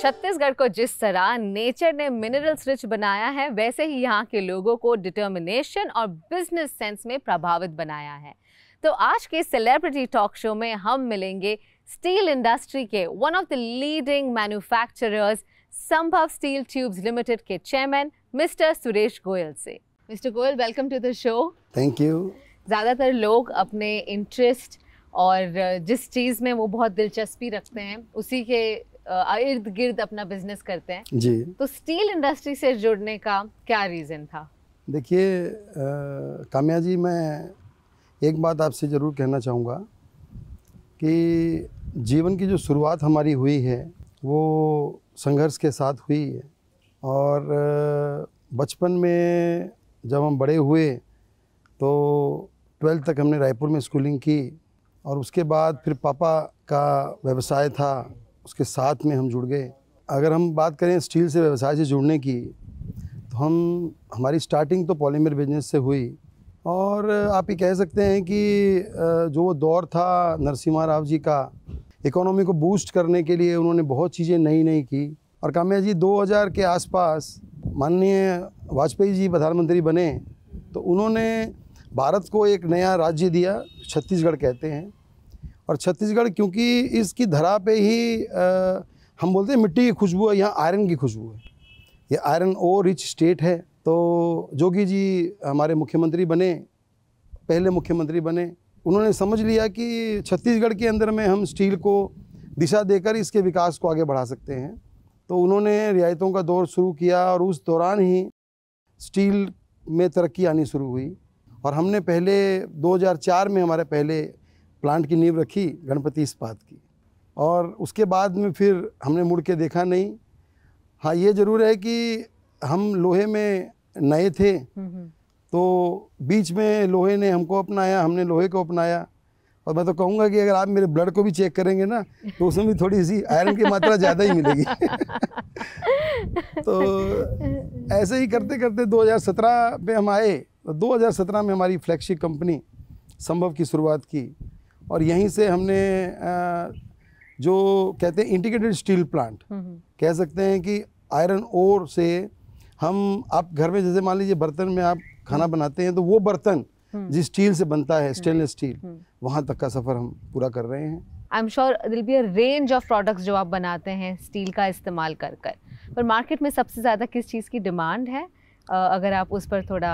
छत्तीसगढ़ को जिस तरह नेचर ने मिनरल्स रिच बनाया है, वैसे ही यहाँ के लोगों को डिटर्मिनेशन और बिजनेस सेंस में प्रभावित बनाया है। तो आज के सेलिब्रिटी टॉक शो में हम मिलेंगे स्टील इंडस्ट्री के one of the leading manufacturers Sambhav steel tubes limited के चेयरमैन मिस्टर सुरेश गोयल से। Mister Goyal, welcome to the show. Thank you. ज़्यादातर लोग अपने इंटरेस्ट और जिस चीज़ में वो बहुत दिलचस्पी रखते हैं उसी के इर्द गिर्द अपना बिजनेस करते हैं जी। तो स्टील इंडस्ट्री से जुड़ने का क्या रीज़न था? देखिए काम्या जी, मैं एक बात आपसे ज़रूर कहना चाहूँगा कि जीवन की जो शुरुआत हमारी हुई है वो संघर्ष के साथ हुई है। और बचपन में जब हम बड़े हुए तो 12th तक हमने रायपुर में स्कूलिंग की और उसके बाद फिर पापा का व्यवसाय था, उसके साथ में हम जुड़ गए। अगर हम बात करें स्टील से व्यवसाय से जुड़ने की तो हमारी स्टार्टिंग तो पॉलीमर बिजनेस से हुई। और आप ये कह सकते हैं कि जो वो दौर था नरसिम्हा राव जी का, इकोनॉमी को बूस्ट करने के लिए उन्होंने बहुत चीज़ें नई नई की। और काम्या जी 2000 के आसपास माननीय वाजपेयी जी प्रधानमंत्री बने तो उन्होंने भारत को एक नया राज्य दिया, छत्तीसगढ़ कहते हैं। और छत्तीसगढ़ क्योंकि इसकी धरा पे ही हम बोलते हैं मिट्टी की खुशबू है, यहाँ आयरन की खुशबू है, ये आयरन ओर रिच स्टेट है। तो जोगी जी हमारे मुख्यमंत्री बने, पहले मुख्यमंत्री बने, उन्होंने समझ लिया कि छत्तीसगढ़ के अंदर में हम स्टील को दिशा देकर इसके विकास को आगे बढ़ा सकते हैं। तो उन्होंने रियायतों का दौर शुरू किया और उस दौरान ही स्टील में तरक्की आनी शुरू हुई। और हमने पहले 2004 में हमारे पहले प्लांट की नींव रखी गणपति इस्पात की। और उसके बाद में फिर हमने मुड़ के देखा नहीं। हाँ, ये ज़रूर है कि हम लोहे में नए थे तो बीच में लोहे ने हमको अपनाया, हमने लोहे को अपनाया। और मैं तो कहूँगा कि अगर आप मेरे ब्लड को भी चेक करेंगे ना तो उसमें भी थोड़ी सी आयरन की मात्रा ज़्यादा ही मिलेगी। तो ऐसे ही करते करते 2017 में हम आए। 2017 में हमारी फ्लैगशिप कंपनी संभव की शुरुआत की और यहीं से हमने जो कहते हैं इंटीग्रेटेड स्टील प्लांट, कह सकते हैं कि आयरन ओर से हम, आप घर में जैसे मान लीजिए बर्तन में आप खाना बनाते हैं तो वो बर्तन जिस स्टील से बनता है, स्टेनलेस स्टील, वहाँ तक का सफ़र हम पूरा कर रहे हैं। I am sure will be a range of products जो आप बनाते हैं स्टील का इस्तेमाल कर कर, पर मार्केट में सबसे ज़्यादा किस चीज़ की डिमांड है? अगर आप उस पर थोड़ा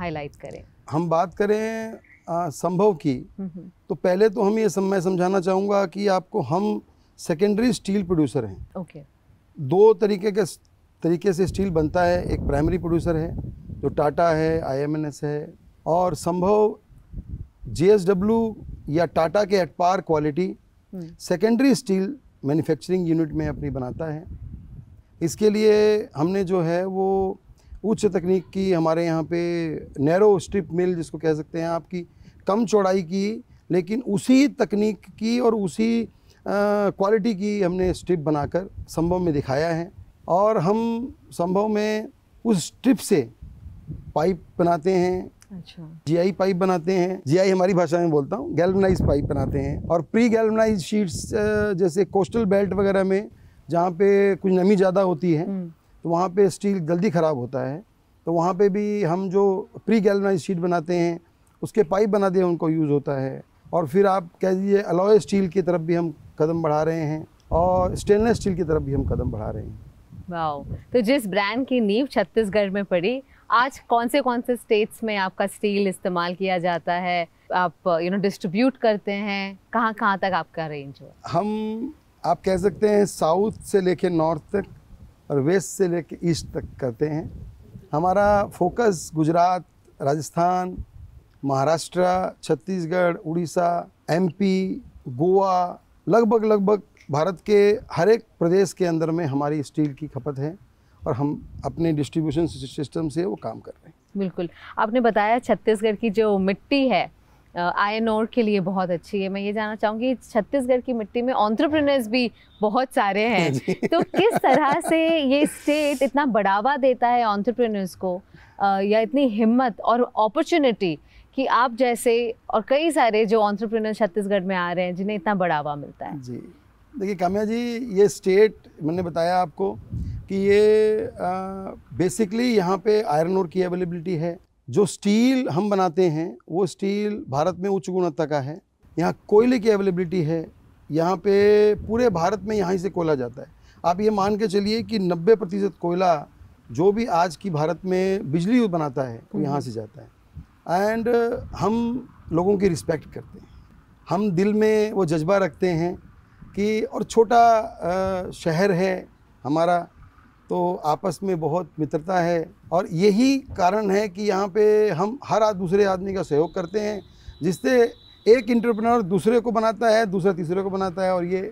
हाईलाइट करें। हम बात करें संभव की तो पहले तो हम मैं समझाना चाहूँगा कि आपको हम सेकेंडरी स्टील प्रोड्यूसर हैं। ओके। दो तरीके से स्टील बनता है। एक प्राइमरी प्रोड्यूसर है जो टाटा है, IMNS है, और संभव JSW या टाटा के at par quality secondary steel manufacturing unit में अपनी बनाता है। इसके लिए हमने जो है वो उच्च तकनीक की, हमारे यहाँ पे नैरो स्ट्रिप मिल जिसको कह सकते हैं, आपकी कम चौड़ाई की लेकिन उसी तकनीक की और उसी क्वालिटी की हमने स्ट्रिप बनाकर संभव में दिखाया है। और हम संभव में उस स्ट्रिप से पाइप बनाते हैं। अच्छा। GI पाइप बनाते हैं, GI हमारी भाषा में बोलता हूँ, गैल्वनाइज पाइप बनाते हैं। और प्री गैल्वनाइज शीट्स जैसे कोस्टल बेल्ट वगैरह में जहाँ पे कुछ नमी ज़्यादा होती है तो वहाँ पे स्टील जल्दी ख़राब होता है, तो वहाँ पे भी हम जो प्री गैल्वनाइज शीट बनाते हैं उसके पाइप बना दिए, उनको यूज़ होता है। और फिर आप कह दीजिए अलॉय स्टील की तरफ भी हम कदम बढ़ा रहे हैं और स्टेनलेस स्टील की तरफ भी हम कदम बढ़ा रहे हैं। वाओ। तो जिस ब्रांड की नींव छत्तीसगढ़ में पड़ी, आज कौन से स्टेट्स में आपका स्टील इस्तेमाल किया जाता है? आप डिस्ट्रीब्यूट करते हैं, कहाँ तक आपका रेंज है? हम, आप कह सकते हैं, साउथ से लेके नॉर्थ तक और वेस्ट से लेके ईस्ट तक करते हैं। हमारा फोकस गुजरात, राजस्थान, महाराष्ट्र, छत्तीसगढ़, उड़ीसा, MP, गोवा, लगभग भारत के हर एक प्रदेश के अंदर में हमारी स्टील की खपत है और हम अपने डिस्ट्रीब्यूशन सिस्टम से वो काम कर रहे हैं। बिल्कुल। आपने बताया छत्तीसगढ़ की जो मिट्टी है आयरन ओर के लिए बहुत अच्छी है। मैं ये जानना चाहूँगी, छत्तीसगढ़ की मिट्टी में एंटरप्रेन्योर्स भी बहुत सारे हैं, तो किस तरह से ये स्टेट इतना बढ़ावा देता है एंटरप्रेन्योर्स को, या इतनी हिम्मत और अपॉर्चुनिटी कि आप जैसे और कई सारे जो एंटरप्रेन्योर्स छत्तीसगढ़ में आ रहे हैं जिन्हें इतना बढ़ावा मिलता है? जी, देखिए काम्या जी, ये स्टेट मैंने बताया आपको कि ये बेसिकली यहाँ पे आयरन ओर की अवेलेबिलिटी है। जो स्टील हम बनाते हैं वो स्टील भारत में उच्च गुणवत्ता का है। यहाँ कोयले की अवेलेबिलिटी है, यहाँ पे पूरे भारत में यहाँ से कोयला जाता है। आप ये मान के चलिए कि 90% कोयला जो भी आज की भारत में बिजली बनाता है वो यहाँ से जाता है। एंड हम लोगों की रिस्पेक्ट करते हैं, हम दिल में वो जज्बा रखते हैं कि, और छोटा शहर है हमारा, तो आपस में बहुत मित्रता है। और यही कारण है कि यहाँ पे हम हर दूसरे आदमी का सहयोग करते हैं, जिससे एक एंटरप्रेन्योर दूसरे को बनाता है, दूसरा तीसरे को बनाता है, और ये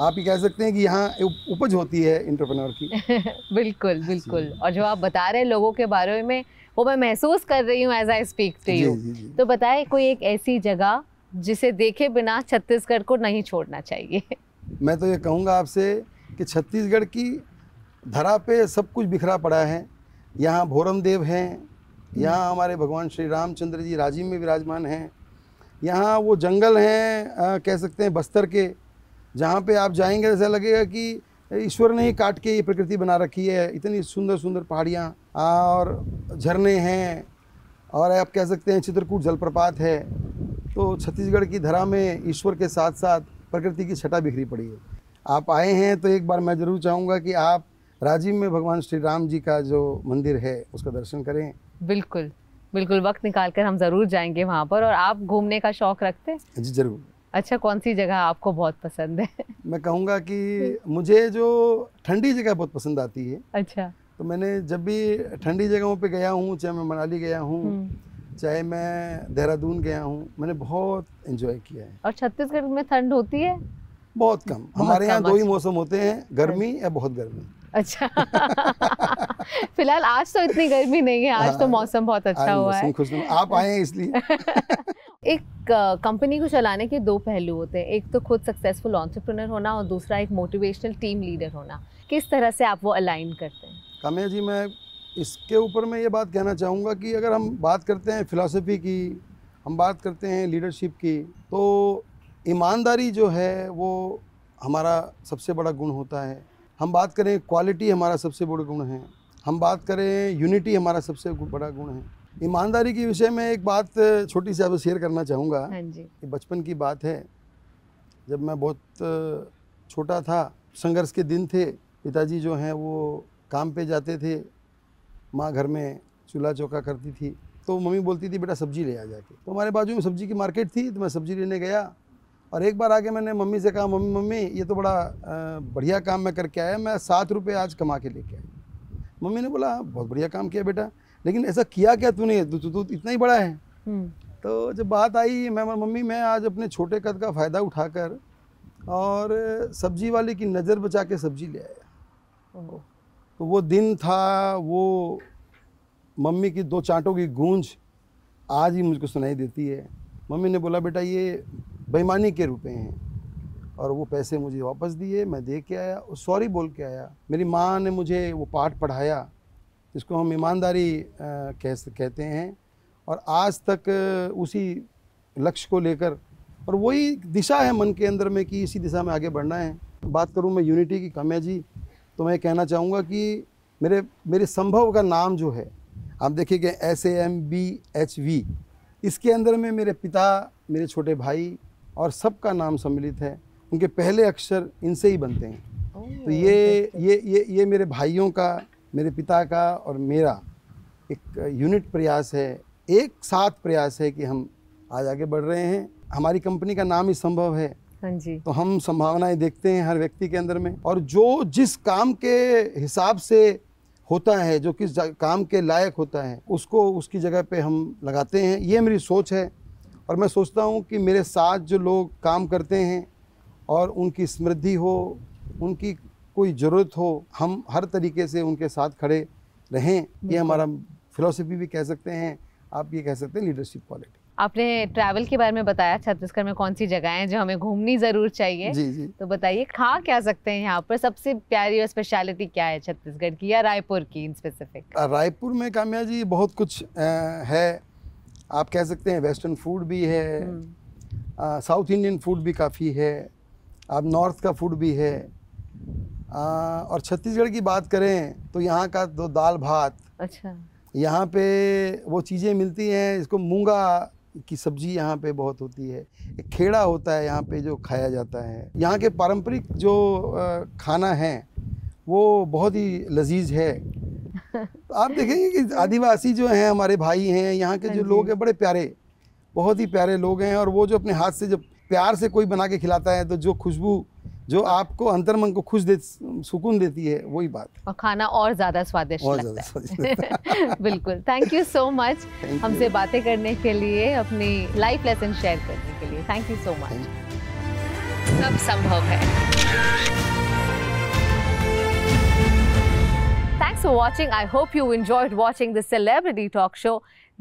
आप ही कह सकते हैं कि यहाँ उपज होती है एंटरप्रेन्योर की। बिल्कुल बिल्कुल। और जो आप बता रहे हैं लोगों के बारे में, वो मैं महसूस कर रही हूँ as I speak to you. तो बताए कोई एक ऐसी जगह जिसे देखे बिना छत्तीसगढ़ को नहीं छोड़ना चाहिए। मैं तो ये कहूँगा आपसे कि छत्तीसगढ़ की धरा पे सब कुछ बिखरा पड़ा है। यहाँ भोरमदेव हैं, यहाँ हमारे भगवान श्री रामचंद्र जी राजीव में विराजमान हैं, यहाँ वो जंगल हैं कह सकते हैं बस्तर के, जहाँ पे आप जाएंगे ऐसा लगेगा कि ईश्वर ने ही काट के ये प्रकृति बना रखी है। इतनी सुंदर सुंदर पहाड़ियाँ और झरने हैं, और आप कह सकते हैं चित्रकूट जलप्रपात है। तो छत्तीसगढ़ की धरा में ईश्वर के साथ साथ प्रकृति की छटा बिखरी पड़ी है। आप आए हैं तो एक बार मैं ज़रूर चाहूँगा कि आप राजीव में भगवान श्री राम जी का जो मंदिर है उसका दर्शन करें। बिल्कुल बिल्कुल, वक्त निकालकर हम ज़रूर जाएंगे वहाँ पर। और आप घूमने का शौक़ रखते हैं? जी ज़रूर। अच्छा, कौन सी जगह आपको बहुत पसंद है? मैं कहूँगा कि मुझे जो ठंडी जगह बहुत पसंद आती है। अच्छा। तो मैंने जब भी ठंडी जगहों पे गया हूँ, चाहे मैं मनाली गया हूँ, चाहे मैं देहरादून गया हूँ, मैंने बहुत एंजॉय किया है। और छत्तीसगढ़ में ठंड होती है? बहुत कम। हमारे यहाँ दो ही मौसम होते हैं, गर्मी या बहुत गर्मी। अच्छा। फिलहाल आज तो इतनी गर्मी नहीं है, आज तो मौसम बहुत अच्छा हुआ है। खुश आप आए हैं इसलिए। एक कंपनी को चलाने के दो पहलू होते हैं, एक तो खुद सक्सेसफुल एंटरप्रेन्योर होना और दूसरा एक मोटिवेशनल टीम लीडर होना। किस तरह से आप वो अलाइन करते हैं? काम्या जी, मैं इसके ऊपर मैं ये बात कहना चाहूँगा कि अगर हम बात करते हैं फिलॉसफी की, हम बात करते हैं लीडरशिप की, तो ईमानदारी जो है वो हमारा सबसे बड़ा गुण होता है। हम बात करें क्वालिटी, हमारा सबसे बड़ा गुण है। हम बात करें यूनिटी, हमारा सबसे बड़ा गुण है। ईमानदारी के विषय में एक बात छोटी सी आपसे शेयर करना चाहूँगा। हाँ जी। बचपन की बात है, जब मैं बहुत छोटा था, संघर्ष के दिन थे। पिताजी जो हैं वो काम पे जाते थे, माँ घर में चूल्हा चौका करती थी, तो मम्मी बोलती थी बेटा सब्जी ले आ जाके। तो हमारे बाजू में सब्जी की मार्केट थी, तो मैं सब्जी लेने गया। और एक बार आगे मैंने मम्मी से कहा, मम्मी मम्मी ये तो बड़ा बढ़िया काम मैं करके आया, मैं 7 रुपये आज कमा के लेके आया। मम्मी ने बोला बहुत बढ़िया काम किया बेटा, लेकिन ऐसा किया क्या तूने, तू इतना ही बड़ा है। तो जब बात आई, मैं मम्मी मैं आज अपने छोटे कद का फ़ायदा उठाकर और सब्जी वाले की नज़र बचा के सब्जी ले आया। तो वो दिन था, वो मम्मी की दो चाँटों की गूंज आज ही मुझको सुनाई देती है। मम्मी ने बोला बेटा ये बेईमानी के रुपए हैं, और वो पैसे मुझे वापस दिए। मैं दे के आया और सॉरी बोल के आया। मेरी माँ ने मुझे वो पाठ पढ़ाया जिसको हम ईमानदारी कहते हैं, और आज तक उसी लक्ष्य को लेकर, और वही दिशा है मन के अंदर में कि इसी दिशा में आगे बढ़ना है। बात करूँ मैं यूनिटी की, काम्या जी, तो मैं कहना चाहूँगा कि मेरे संभव का नाम जो है, आप देखिएगा SAMBHV, इसके अंदर में मेरे पिता, मेरे छोटे भाई और सबका नाम सम्मिलित है। उनके पहले अक्षर इनसे ही बनते हैं। तो ये मेरे भाइयों का, मेरे पिता का और मेरा एक यूनिट प्रयास है, एक साथ प्रयास है कि हम आज आगे बढ़ रहे हैं। हमारी कंपनी का नाम ही संभव है। हाँ जी। तो हम संभावनाएं देखते हैं हर व्यक्ति के अंदर में, और जो जिस काम के हिसाब से होता है, जो किस काम के लायक होता है, उसको उसकी जगह पे हम लगाते हैं। ये मेरी सोच है, और मैं सोचता हूँ कि मेरे साथ जो लोग काम करते हैं और उनकी समृद्धि हो, उनकी कोई ज़रूरत हो, हम हर तरीके से उनके साथ खड़े रहें। ये हमारा फिलॉसफी भी कह सकते हैं आप, ये कह सकते हैं लीडरशिप क्वालिटी। आपने ट्रैवल के बारे में बताया, छत्तीसगढ़ में कौन सी जगह हैं जो हमें घूमनी ज़रूर चाहिए। जी जी। तो बताइए खा क्या सकते हैं यहाँ पर, सबसे प्यारी और स्पेशलिटी क्या है छत्तीसगढ़ की या रायपुर की इन स्पेसिफिक? रायपुर में काम्या जी बहुत कुछ है। आप कह सकते हैं वेस्टर्न फूड भी है, साउथ इंडियन फूड भी काफ़ी है, अब नॉर्थ का फूड भी है। और छत्तीसगढ़ की बात करें तो यहाँ का दो दाल भात, अच्छा, यहाँ पे वो चीज़ें मिलती हैं। इसको मूंगा की सब्जी यहाँ पे बहुत होती है, एक खेड़ा होता है यहाँ पे जो खाया जाता है। यहाँ के पारंपरिक जो खाना है वो बहुत ही लजीज है। आप देखेंगे कि आदिवासी जो हैं हमारे भाई हैं, यहाँ के जो लोग हैं बड़े प्यारे, बहुत ही प्यारे लोग हैं। और वो जो अपने हाथ से जब प्यार से कोई बना के खिलाता है तो जो खुशबू जो आपको अंतर्मन को खुश दे, सुकून देती है, वही बात। और खाना और ज़्यादा स्वादिष्ट लगता है। बिल्कुल, थैंक यू सो मच हमसे बातें करने के लिए, अपनी लाइफ लेसन शेयर करने के लिए। Thank you so much. सब संभव है। Thanks for watching. I hope you enjoyed watching this celebrity talk show.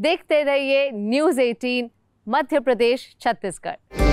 देखते रहिए न्यूज़ 18 मध्य प्रदेश छत्तीसगढ़।